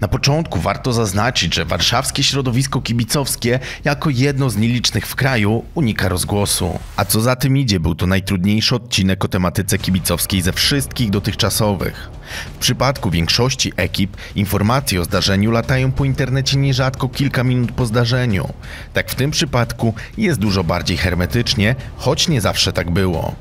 Na początku warto zaznaczyć, że warszawskie środowisko kibicowskie jako jedno z nielicznych w kraju unika rozgłosu. A co za tym idzie, był to najtrudniejszy odcinek o tematyce kibicowskiej ze wszystkich dotychczasowych. W przypadku większości ekip informacje o zdarzeniu latają po internecie nierzadko kilka minut po zdarzeniu. Tak w tym przypadku jest dużo bardziej hermetycznie, choć nie zawsze tak było.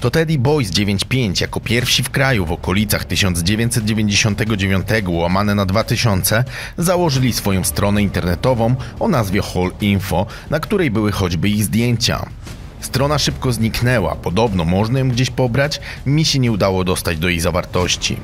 To Teddy Boys 95 jako pierwsi w kraju w okolicach 1999/2000 założyli swoją stronę internetową o nazwie Hall Info, na której były choćby ich zdjęcia. Strona szybko zniknęła, podobno można ją gdzieś pobrać, mi się nie udało dostać do jej zawartości.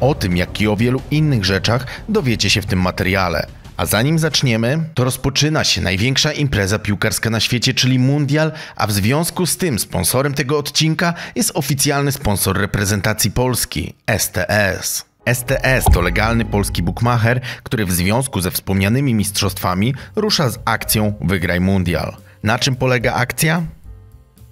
O tym, jak i o wielu innych rzeczach dowiecie się w tym materiale. A zanim zaczniemy, to rozpoczyna się największa impreza piłkarska na świecie, czyli Mundial, a w związku z tym sponsorem tego odcinka jest oficjalny sponsor reprezentacji Polski – STS. STS to legalny polski bukmacher, który w związku ze wspomnianymi mistrzostwami rusza z akcją Wygraj Mundial. Na czym polega akcja?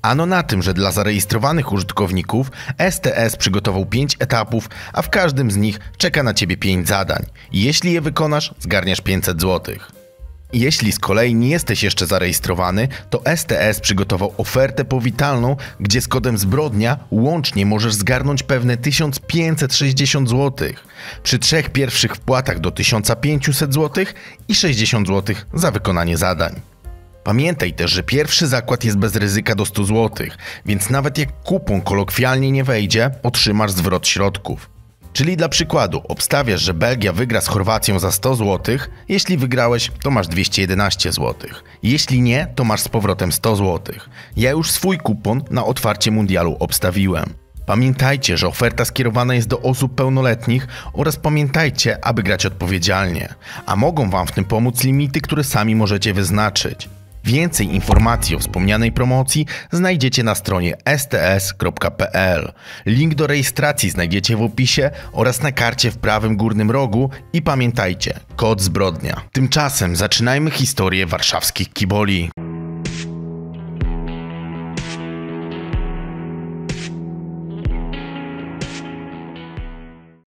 Ano na tym, że dla zarejestrowanych użytkowników STS przygotował 5 etapów, a w każdym z nich czeka na Ciebie 5 zadań. Jeśli je wykonasz, zgarniasz 500 zł. Jeśli z kolei nie jesteś jeszcze zarejestrowany, to STS przygotował ofertę powitalną, gdzie z kodem zbrodnia łącznie możesz zgarnąć pewne 1560 zł. Przy 3 pierwszych wpłatach do 1500 zł i 60 zł za wykonanie zadań. Pamiętaj też, że pierwszy zakład jest bez ryzyka do 100 zł, więc nawet jak kupon kolokwialnie nie wejdzie, otrzymasz zwrot środków. Czyli dla przykładu, obstawiasz, że Belgia wygra z Chorwacją za 100 zł, jeśli wygrałeś, to masz 211 zł, jeśli nie, to masz z powrotem 100 zł. Ja już swój kupon na otwarcie mundialu obstawiłem. Pamiętajcie, że oferta skierowana jest do osób pełnoletnich oraz pamiętajcie, aby grać odpowiedzialnie, a mogą Wam w tym pomóc limity, które sami możecie wyznaczyć. Więcej informacji o wspomnianej promocji znajdziecie na stronie sts.pl. Link do rejestracji znajdziecie w opisie oraz na karcie w prawym górnym rogu i pamiętajcie, kod zbrodnia. Tymczasem zaczynajmy historię warszawskich kiboli.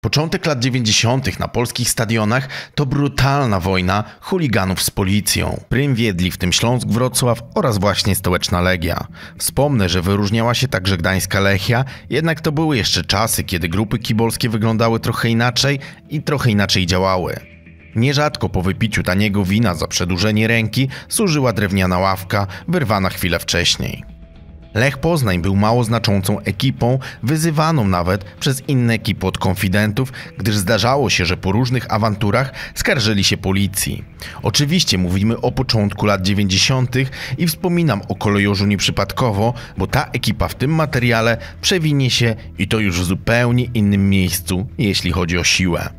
Początek lat 90. na polskich stadionach to brutalna wojna chuliganów z policją. Prym wiedli w tym Śląsk, Wrocław oraz właśnie stołeczna Legia. Wspomnę, że wyróżniała się także gdańska Lechia, jednak to były jeszcze czasy, kiedy grupy kibolskie wyglądały trochę inaczej i trochę inaczej działały. Nierzadko po wypiciu taniego wina za przedłużenie ręki służyła drewniana ławka, wyrwana chwilę wcześniej. Lech Poznań był mało znaczącą ekipą, wyzywaną nawet przez inne ekipy od konfidentów, gdyż zdarzało się, że po różnych awanturach skarżyli się policji. Oczywiście mówimy o początku lat 90. i wspominam o kolejorzu nieprzypadkowo, bo ta ekipa w tym materiale przewinie się i to już w zupełnie innym miejscu, jeśli chodzi o siłę.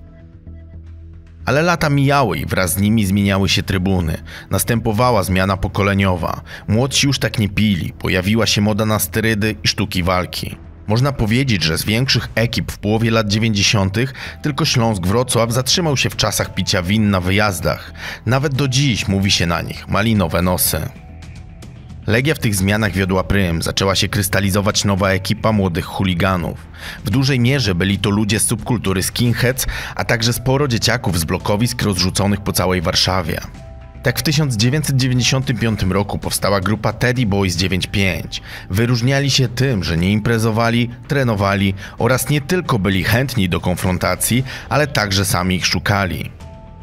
Ale lata mijały i wraz z nimi zmieniały się trybuny. Następowała zmiana pokoleniowa. Młodsi już tak nie pili, pojawiła się moda na sterydy i sztuki walki. Można powiedzieć, że z większych ekip w połowie lat 90. tylko Śląsk-Wrocław zatrzymał się w czasach picia win na wyjazdach. Nawet do dziś mówi się na nich malinowe nosy. Legia w tych zmianach wiodła prym, zaczęła się krystalizować nowa ekipa młodych chuliganów. W dużej mierze byli to ludzie z subkultury skinheads, a także sporo dzieciaków z blokowisk rozrzuconych po całej Warszawie. Tak w 1995 roku powstała grupa Teddy Boys 95. Wyróżniali się tym, że nie imprezowali, trenowali oraz nie tylko byli chętni do konfrontacji, ale także sami ich szukali.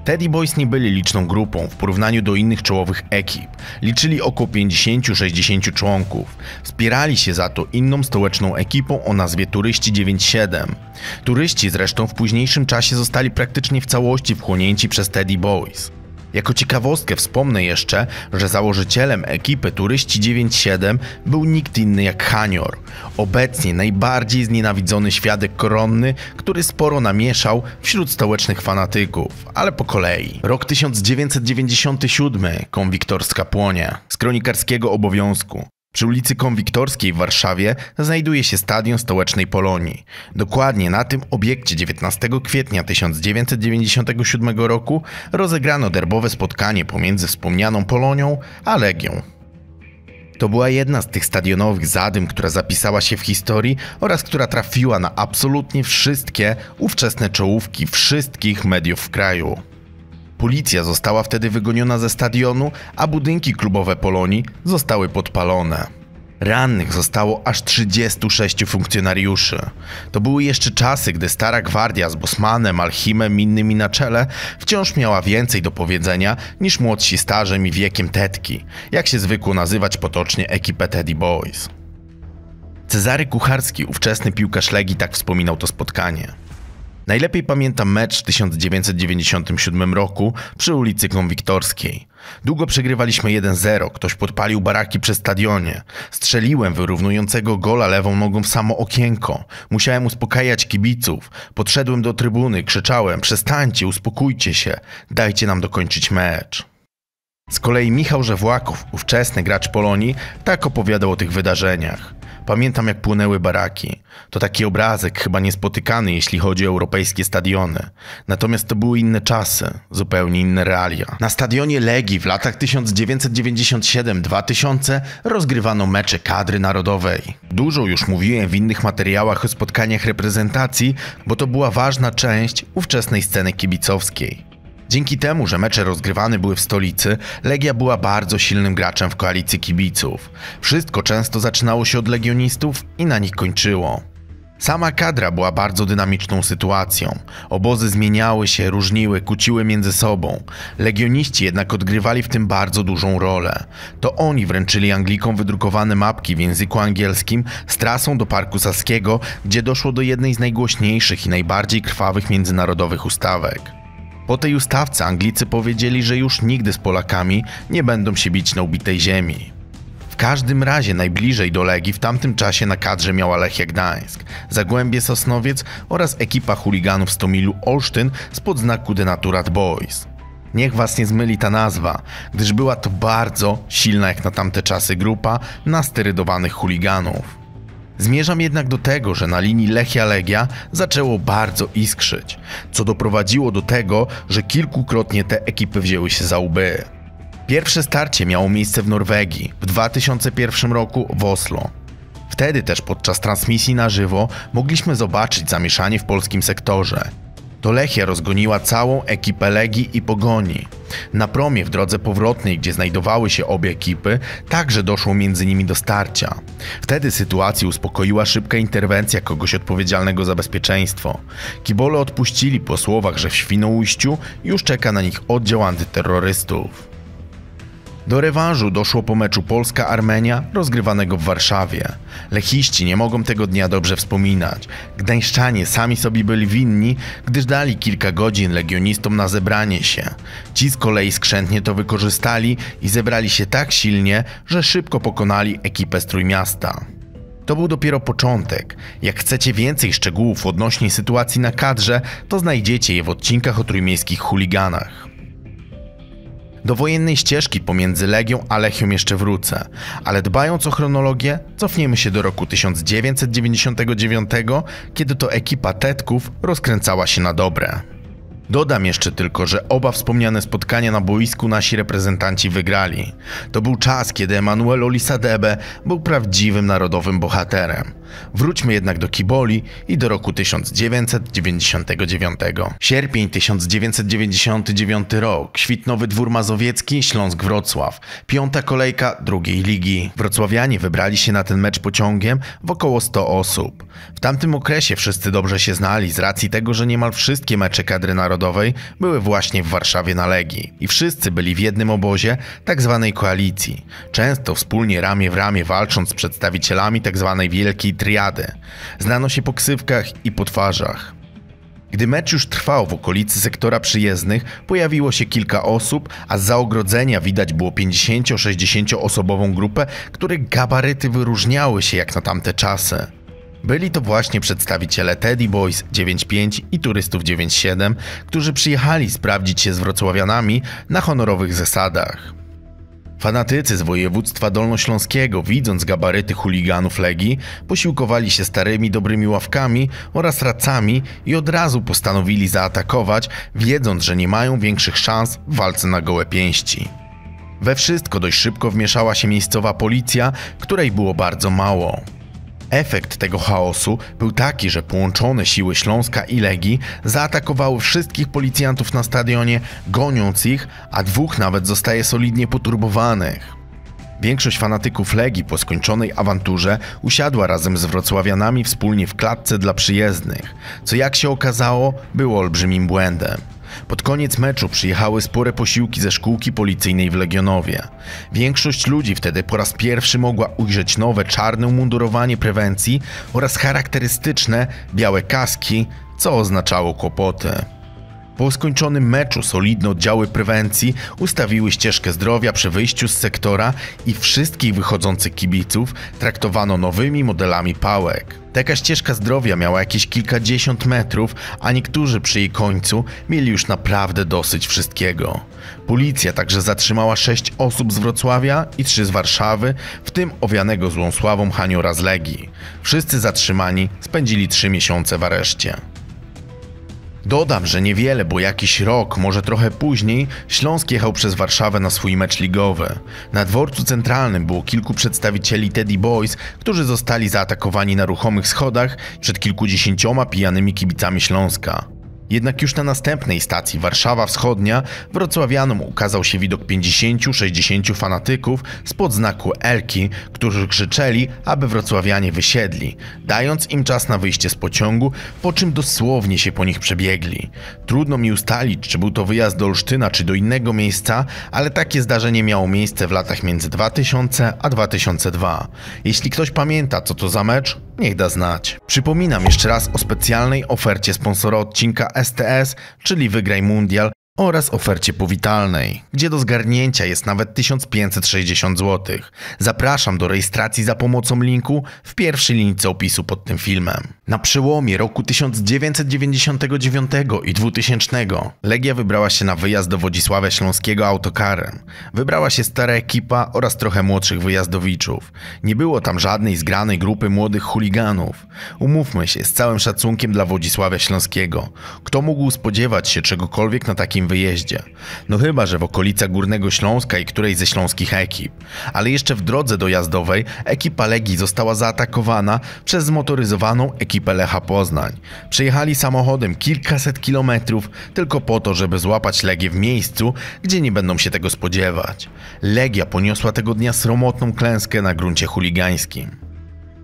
Teddy Boys nie byli liczną grupą w porównaniu do innych czołowych ekip. Liczyli około 50-60 członków. Wspierali się za to inną stołeczną ekipą o nazwie Turyści 97. Turyści zresztą w późniejszym czasie zostali praktycznie w całości wchłonięci przez Teddy Boys. Jako ciekawostkę wspomnę jeszcze, że założycielem ekipy Turyści 97 był nikt inny jak Hanior. Obecnie najbardziej znienawidzony świadek koronny, który sporo namieszał wśród stołecznych fanatyków, ale po kolei. Rok 1997, Konwiktorska płonie. Z kronikarskiego obowiązku. Przy ulicy Konwiktorskiej w Warszawie znajduje się Stadion Stołecznej Polonii. Dokładnie na tym obiekcie 19 kwietnia 1997 roku rozegrano derbowe spotkanie pomiędzy wspomnianą Polonią a Legią. To była jedna z tych stadionowych zadym, która zapisała się w historii oraz która trafiła na absolutnie wszystkie ówczesne czołówki wszystkich mediów w kraju. Policja została wtedy wygoniona ze stadionu, a budynki klubowe Polonii zostały podpalone. Rannych zostało aż 36 funkcjonariuszy. To były jeszcze czasy, gdy stara gwardia z Bosmanem, Alchimem i innymi na czele wciąż miała więcej do powiedzenia niż młodsi stażem i wiekiem tetki, jak się zwykło nazywać potocznie ekipę Teddy Boys. Cezary Kucharski, ówczesny piłkarz Legii, tak wspominał to spotkanie. Najlepiej pamiętam mecz w 1997 roku przy ulicy Konwiktorskiej. Długo przegrywaliśmy 1-0, ktoś podpalił baraki przy stadionie. Strzeliłem wyrównującego gola lewą nogą w samo okienko. Musiałem uspokajać kibiców. Podszedłem do trybuny, krzyczałem: przestańcie, uspokójcie się, dajcie nam dokończyć mecz. Z kolei Michał Żewłakow, ówczesny gracz Polonii, tak opowiadał o tych wydarzeniach. Pamiętam, jak płynęły baraki. To taki obrazek chyba niespotykany, jeśli chodzi o europejskie stadiony. Natomiast to były inne czasy, zupełnie inne realia. Na stadionie Legii w latach 1997-2000 rozgrywano mecze kadry narodowej. Dużo już mówiłem w innych materiałach o spotkaniach reprezentacji, bo to była ważna część ówczesnej sceny kibicowskiej. Dzięki temu, że mecze rozgrywane były w stolicy, Legia była bardzo silnym graczem w koalicji kibiców. Wszystko często zaczynało się od legionistów i na nich kończyło. Sama kadra była bardzo dynamiczną sytuacją. Obozy zmieniały się, różniły, kłóciły między sobą. Legioniści jednak odgrywali w tym bardzo dużą rolę. To oni wręczyli Anglikom wydrukowane mapki w języku angielskim z trasą do Parku Saskiego, gdzie doszło do jednej z najgłośniejszych i najbardziej krwawych międzynarodowych ustawek. Po tej ustawce Anglicy powiedzieli, że już nigdy z Polakami nie będą się bić na ubitej ziemi. W każdym razie najbliżej do Legii w tamtym czasie na kadrze miała Lechia Gdańsk, Zagłębie Sosnowiec oraz ekipa chuliganów z Tomilu Olsztyn spod znaku Denaturat Boys. Niech was nie zmyli ta nazwa, gdyż była to bardzo silna jak na tamte czasy grupa nasterydowanych chuliganów. Zmierzam jednak do tego, że na linii Lechia-Legia zaczęło bardzo iskrzyć, co doprowadziło do tego, że kilkukrotnie te ekipy wzięły się za łby. Pierwsze starcie miało miejsce w Norwegii w 2001 roku w Oslo. Wtedy też podczas transmisji na żywo mogliśmy zobaczyć zamieszanie w polskim sektorze. To Lechia rozgoniła całą ekipę Legii i Pogoni. Na promie w drodze powrotnej, gdzie znajdowały się obie ekipy, także doszło między nimi do starcia. Wtedy sytuację uspokoiła szybka interwencja kogoś odpowiedzialnego za bezpieczeństwo. Kibole odpuścili po słowach, że w Świnoujściu już czeka na nich oddział antyterrorystów. Do rewanżu doszło po meczu Polska-Armenia rozgrywanego w Warszawie. Lechiści nie mogą tego dnia dobrze wspominać. Gdańszczanie sami sobie byli winni, gdyż dali kilka godzin legionistom na zebranie się. Ci z kolei skrzętnie to wykorzystali i zebrali się tak silnie, że szybko pokonali ekipę z Trójmiasta. To był dopiero początek. Jak chcecie więcej szczegółów odnośnie sytuacji na kadrze, to znajdziecie je w odcinkach o trójmiejskich chuliganach. Do wojennej ścieżki pomiędzy Legią a Lechią jeszcze wrócę, ale dbając o chronologię, cofniemy się do roku 1999, kiedy to ekipa Tetków rozkręcała się na dobre. Dodam jeszcze tylko, że oba wspomniane spotkania na boisku nasi reprezentanci wygrali. To był czas, kiedy Emanuel Olisadebe był prawdziwym narodowym bohaterem. Wróćmy jednak do kiboli i do roku 1999. Sierpień 1999 rok. Świtnowy Dwór Mazowiecki, Śląsk-Wrocław. Piąta kolejka drugiej ligi. Wrocławianie wybrali się na ten mecz pociągiem w około 100 osób. W tamtym okresie wszyscy dobrze się znali z racji tego, że niemal wszystkie mecze kadry narodowej były właśnie w Warszawie na Legii. I wszyscy byli w jednym obozie tzw. koalicji. Często wspólnie ramię w ramię walcząc z przedstawicielami tzw. Wielkiej Triady. Znano się po ksywkach i po twarzach. Gdy mecz już trwał w okolicy sektora przyjezdnych, pojawiło się kilka osób, a zza ogrodzenia widać było 50-60 osobową grupę, których gabaryty wyróżniały się jak na tamte czasy. Byli to właśnie przedstawiciele Teddy Boys 95 i Turystów 97, którzy przyjechali sprawdzić się z wrocławianami na honorowych zasadach. Fanatycy z województwa dolnośląskiego, widząc gabaryty chuliganów Legii, posiłkowali się starymi dobrymi ławkami oraz racami i od razu postanowili zaatakować, wiedząc, że nie mają większych szans w walce na gołe pięści. We wszystko dość szybko wmieszała się miejscowa policja, której było bardzo mało. Efekt tego chaosu był taki, że połączone siły Śląska i Legii zaatakowały wszystkich policjantów na stadionie, goniąc ich, a dwóch nawet zostaje solidnie poturbowanych. Większość fanatyków Legii po skończonej awanturze usiadła razem z wrocławianami wspólnie w klatce dla przyjezdnych, co jak się okazało było olbrzymim błędem. Pod koniec meczu przyjechały spore posiłki ze szkółki policyjnej w Legionowie. Większość ludzi wtedy po raz pierwszy mogła ujrzeć nowe czarne umundurowanie prewencji oraz charakterystyczne białe kaski, co oznaczało kłopoty. Po skończonym meczu solidne oddziały prewencji ustawiły ścieżkę zdrowia przy wyjściu z sektora i wszystkich wychodzących kibiców traktowano nowymi modelami pałek. Taka ścieżka zdrowia miała jakieś kilkadziesiąt metrów, a niektórzy przy jej końcu mieli już naprawdę dosyć wszystkiego. Policja także zatrzymała 6 osób z Wrocławia i 3 z Warszawy, w tym owianego złą sławą Haniora z Legii. Wszyscy zatrzymani spędzili 3 miesiące w areszcie. Dodam, że niewiele, bo jakiś rok, może trochę później, Śląsk jechał przez Warszawę na swój mecz ligowy. Na dworcu centralnym było kilku przedstawicieli Teddy Boys, którzy zostali zaatakowani na ruchomych schodach przed kilkudziesięcioma pijanymi kibicami Śląska. Jednak już na następnej stacji Warszawa Wschodnia wrocławianom ukazał się widok 50-60 fanatyków spod znaku Elki, którzy krzyczeli, aby wrocławianie wysiedli, dając im czas na wyjście z pociągu, po czym dosłownie się po nich przebiegli. Trudno mi ustalić, czy był to wyjazd do Olsztyna, czy do innego miejsca, ale takie zdarzenie miało miejsce w latach między 2000 a 2002. Jeśli ktoś pamięta, co to za mecz, niech da znać. Przypominam jeszcze raz o specjalnej ofercie sponsora odcinka STS, czyli Wygraj Mundial, oraz ofercie powitalnej, gdzie do zgarnięcia jest nawet 1560 zł. Zapraszam do rejestracji za pomocą linku w pierwszej linijce opisu pod tym filmem. Na przełomie roku 1999 i 2000 Legia wybrała się na wyjazd do Wodzisławia Śląskiego autokarem. Wybrała się stara ekipa oraz trochę młodszych wyjazdowiczów. Nie było tam żadnej zgranej grupy młodych chuliganów. Umówmy się, z całym szacunkiem dla Wodzisławia Śląskiego. Kto mógł spodziewać się czegokolwiek na takim wyjeździe? No chyba, że w okolicach Górnego Śląska i którejś ze śląskich ekip. Ale jeszcze w drodze dojazdowej ekipa Legii została zaatakowana przez zmotoryzowaną ekipę Lecha Poznań. Przejechali samochodem kilkaset kilometrów tylko po to, żeby złapać Legię w miejscu, gdzie nie będą się tego spodziewać. Legia poniosła tego dnia sromotną klęskę na gruncie chuligańskim.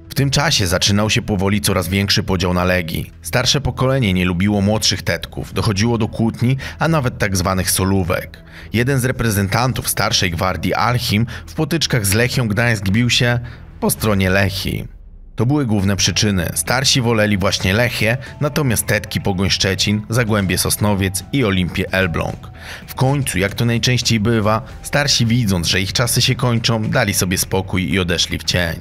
W tym czasie zaczynał się powoli coraz większy podział na Legii. Starsze pokolenie nie lubiło młodszych tetków, dochodziło do kłótni, a nawet tak zwanych solówek. Jeden z reprezentantów starszej gwardii Archim w potyczkach z Lechią Gdańsk bił się po stronie Lechii. To były główne przyczyny. Starsi woleli właśnie Lechię, natomiast tetki Pogoń Szczecin, Zagłębie Sosnowiec i Olimpię Elbląg. W końcu, jak to najczęściej bywa, starsi, widząc, że ich czasy się kończą, dali sobie spokój i odeszli w cień.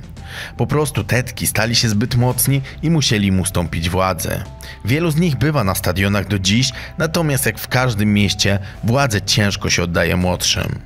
Po prostu tetki stali się zbyt mocni i musieli mu ustąpić władzę. Wielu z nich bywa na stadionach do dziś, natomiast jak w każdym mieście, władzę ciężko się oddaje młodszym.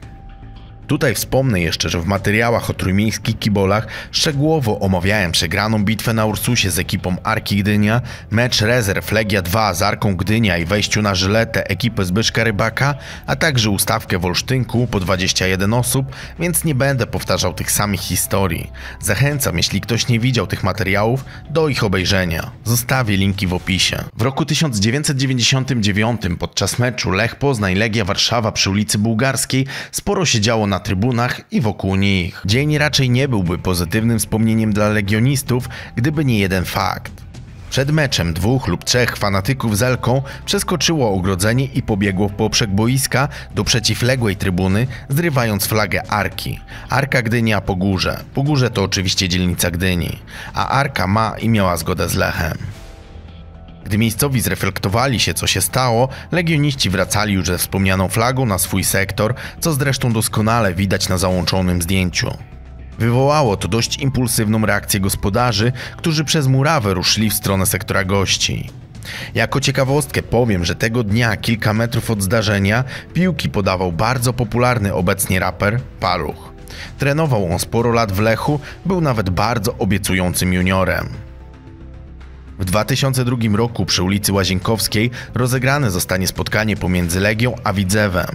Tutaj wspomnę jeszcze, że w materiałach o trójmiejskich kibolach szczegółowo omawiałem przegraną bitwę na Ursusie z ekipą Arki Gdynia, mecz rezerw Legia 2 z Arką Gdynia i wejściu na żyletę ekipy Zbyszka Rybaka, a także ustawkę w Olsztynku po 21 osób, więc nie będę powtarzał tych samych historii. Zachęcam, jeśli ktoś nie widział tych materiałów, do ich obejrzenia. Zostawię linki w opisie. W roku 1999 podczas meczu Lech Poznań Legia Warszawa przy ulicy Bułgarskiej sporo się działo na trybunach i wokół nich. Dzień raczej nie byłby pozytywnym wspomnieniem dla legionistów, gdyby nie jeden fakt. Przed meczem 2 lub 3 fanatyków z Elką przeskoczyło ogrodzenie i pobiegło w poprzek boiska do przeciwległej trybuny, zrywając flagę Arki. Arka Gdynia Pogórze. Pogórze to oczywiście dzielnica Gdyni, a Arka ma i miała zgodę z Lechem. Gdy miejscowi zreflektowali się, co się stało, legioniści wracali już ze wspomnianą flagą na swój sektor, co zresztą doskonale widać na załączonym zdjęciu. Wywołało to dość impulsywną reakcję gospodarzy, którzy przez murawę ruszyli w stronę sektora gości. Jako ciekawostkę powiem, że tego dnia, kilka metrów od zdarzenia, piłki podawał bardzo popularny obecnie raper Paluch. Trenował on sporo lat w Lechu, był nawet bardzo obiecującym juniorem. W 2002 roku przy ulicy Łazienkowskiej rozegrane zostanie spotkanie pomiędzy Legią a Widzewem.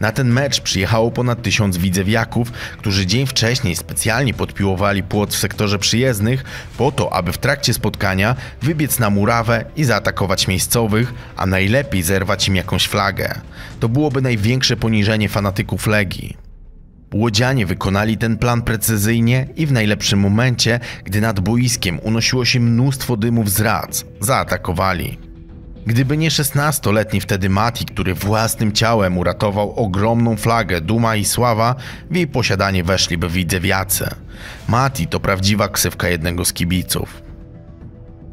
Na ten mecz przyjechało ponad 1000 widzewiaków, którzy dzień wcześniej specjalnie podpiłowali płot w sektorze przyjezdnych po to, aby w trakcie spotkania wybiec na murawę i zaatakować miejscowych, a najlepiej zerwać im jakąś flagę. To byłoby największe poniżenie fanatyków Legii. Łodzianie wykonali ten plan precyzyjnie i w najlepszym momencie, gdy nad boiskiem unosiło się mnóstwo dymów z rac, zaatakowali. Gdyby nie 16-letni wtedy Mati, który własnym ciałem uratował ogromną flagę Duma i Sława, w jej posiadanie weszliby widzewiacy. Mati to prawdziwa ksywka jednego z kibiców.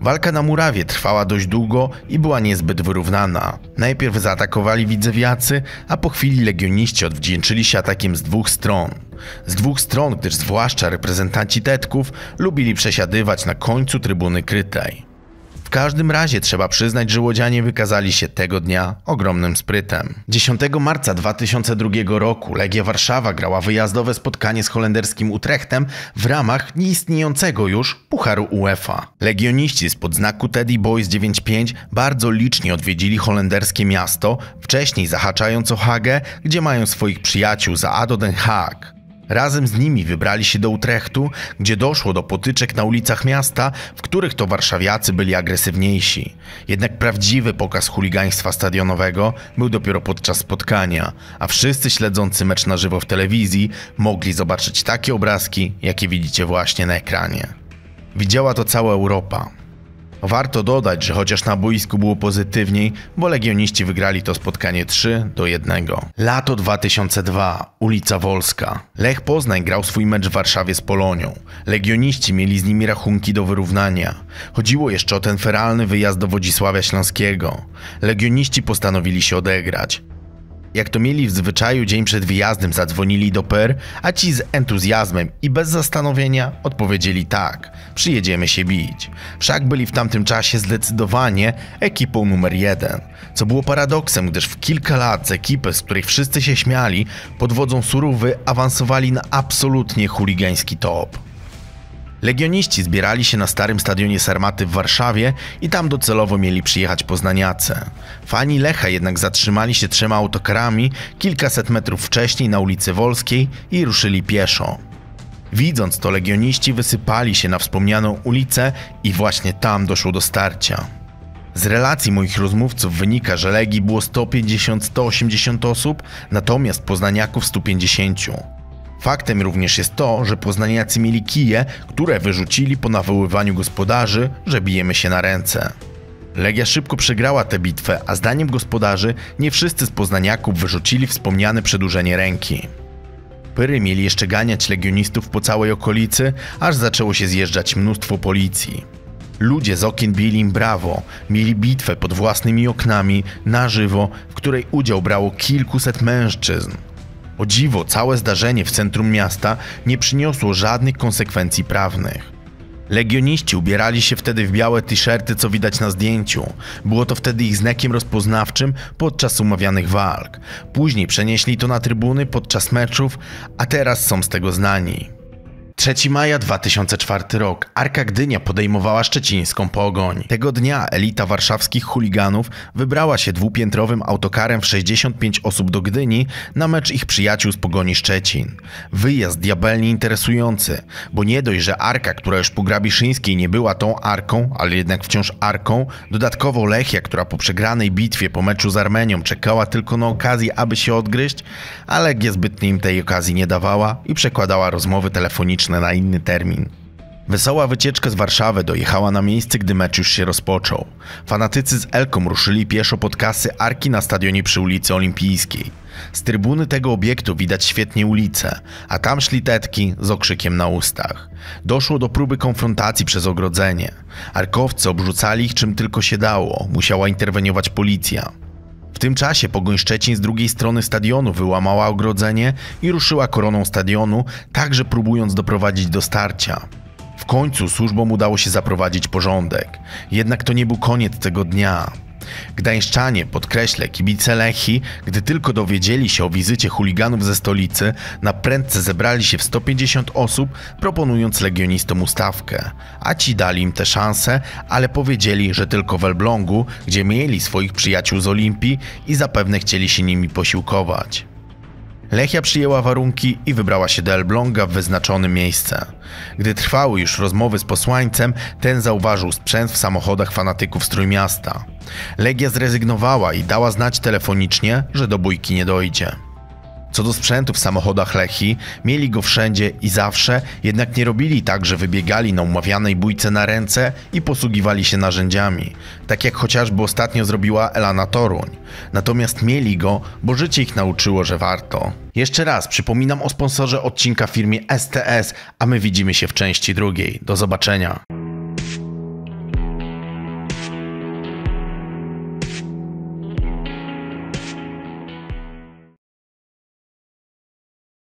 Walka na murawie trwała dość długo i była niezbyt wyrównana. Najpierw zaatakowali widzewiacy, a po chwili legioniści odwdzięczyli się atakiem z dwóch stron. Gdyż zwłaszcza reprezentanci Tetków lubili przesiadywać na końcu trybuny krytej. W każdym razie trzeba przyznać, że łodzianie wykazali się tego dnia ogromnym sprytem. 10 marca 2002 roku Legia Warszawa grała wyjazdowe spotkanie z holenderskim Utrechtem w ramach nieistniejącego już Pucharu UEFA. Legioniści spod znaku Teddy Boys 95 bardzo licznie odwiedzili holenderskie miasto, wcześniej zahaczając o Hagę, gdzie mają swoich przyjaciół za ADO Den Haag. Razem z nimi wybrali się do Utrechtu, gdzie doszło do potyczek na ulicach miasta, w których to warszawiacy byli agresywniejsi. Jednak prawdziwy pokaz chuligaństwa stadionowego był dopiero podczas spotkania, a wszyscy śledzący mecz na żywo w telewizji mogli zobaczyć takie obrazki, jakie widzicie właśnie na ekranie. Widziała to cała Europa. Warto dodać, że chociaż na boisku było pozytywniej, bo legioniści wygrali to spotkanie 3-1. Lato 2002, ulica Wolska. Lech Poznań grał swój mecz w Warszawie z Polonią. Legioniści mieli z nimi rachunki do wyrównania. Chodziło jeszcze o ten feralny wyjazd do Wodzisławia Śląskiego. Legioniści postanowili się odegrać. Jak to mieli w zwyczaju, dzień przed wyjazdem zadzwonili do PR, a ci z entuzjazmem i bez zastanowienia odpowiedzieli tak, przyjedziemy się bić. Wszak byli w tamtym czasie zdecydowanie ekipą numer 1, co było paradoksem, gdyż w kilka lat z ekipy, z której wszyscy się śmiali, pod wodzą Surówy awansowali na absolutnie chuligański top. Legioniści zbierali się na starym stadionie Sarmaty w Warszawie i tam docelowo mieli przyjechać poznaniacy. Fani Lecha jednak zatrzymali się 3 autokarami kilkaset metrów wcześniej na ulicy Wolskiej i ruszyli pieszo. Widząc to, legioniści wysypali się na wspomnianą ulicę i właśnie tam doszło do starcia. Z relacji moich rozmówców wynika, że Legii było 150–180 osób, natomiast poznaniaków 150. Faktem również jest to, że poznaniacy mieli kije, które wyrzucili po nawoływaniu gospodarzy, że bijemy się na ręce. Legia szybko przegrała tę bitwę, a zdaniem gospodarzy nie wszyscy z poznaniaków wyrzucili wspomniane przedłużenie ręki. Pyry mieli jeszcze ganiać legionistów po całej okolicy, aż zaczęło się zjeżdżać mnóstwo policji. Ludzie z okien bili im brawo, mieli bitwę pod własnymi oknami, na żywo, w której udział brało kilkuset mężczyzn. O dziwo, całe zdarzenie w centrum miasta nie przyniosło żadnych konsekwencji prawnych. Legioniści ubierali się wtedy w białe t-shirty, co widać na zdjęciu. Było to wtedy ich znakiem rozpoznawczym podczas umawianych walk. Później przenieśli to na trybuny podczas meczów, a teraz są z tego znani. 3 maja 2004 rok. Arka Gdynia podejmowała szczecińską Pogoń. Tego dnia elita warszawskich chuliganów wybrała się dwupiętrowym autokarem w 65 osób do Gdyni na mecz ich przyjaciół z Pogoni Szczecin. Wyjazd diabelnie interesujący, bo nie dość, że Arka, która już po Grabiszyńskiej nie była tą Arką, ale jednak wciąż Arką, dodatkowo Lechia, która po przegranej bitwie po meczu z Armenią czekała tylko na okazję, aby się odgryźć, a Legia zbytnio im tej okazji nie dawała i przekładała rozmowy telefoniczne na inny termin. Wesoła wycieczka z Warszawy dojechała na miejsce, gdy mecz już się rozpoczął. Fanatycy z Elką ruszyli pieszo pod kasy Arki na stadionie przy ulicy Olimpijskiej. Z trybuny tego obiektu widać świetnie ulicę, a tam szli tetki z okrzykiem na ustach. Doszło do próby konfrontacji przez ogrodzenie. Arkowcy obrzucali ich czym tylko się dało, musiała interweniować policja. W tym czasie Pogoń Szczecin z drugiej strony stadionu wyłamała ogrodzenie i ruszyła koroną stadionu, także próbując doprowadzić do starcia. W końcu służbom udało się zaprowadzić porządek. Jednak to nie był koniec tego dnia. Gdańszczanie, podkreślę, kibice Lechii, gdy tylko dowiedzieli się o wizycie chuliganów ze stolicy, na prędce zebrali się w 150 osób, proponując legionistom ustawkę. A ci dali im tę szansę, ale powiedzieli, że tylko w Elblągu, gdzie mieli swoich przyjaciół z Olimpii i zapewne chcieli się nimi posiłkować. Lechia przyjęła warunki i wybrała się do Elbląga w wyznaczone miejsce. Gdy trwały już rozmowy z posłańcem, ten zauważył sprzęt w samochodach fanatyków z Trójmiasta. Legia zrezygnowała i dała znać telefonicznie, że do bójki nie dojdzie. Co do sprzętu w samochodach Lechii, mieli go wszędzie i zawsze, jednak nie robili tak, że wybiegali na umawianej bójce na ręce i posługiwali się narzędziami, tak jak chociażby ostatnio zrobiła Elana Toruń. Natomiast mieli go, bo życie ich nauczyło, że warto. Jeszcze raz przypominam o sponsorze odcinka firmie STS, a my widzimy się w części drugiej. Do zobaczenia.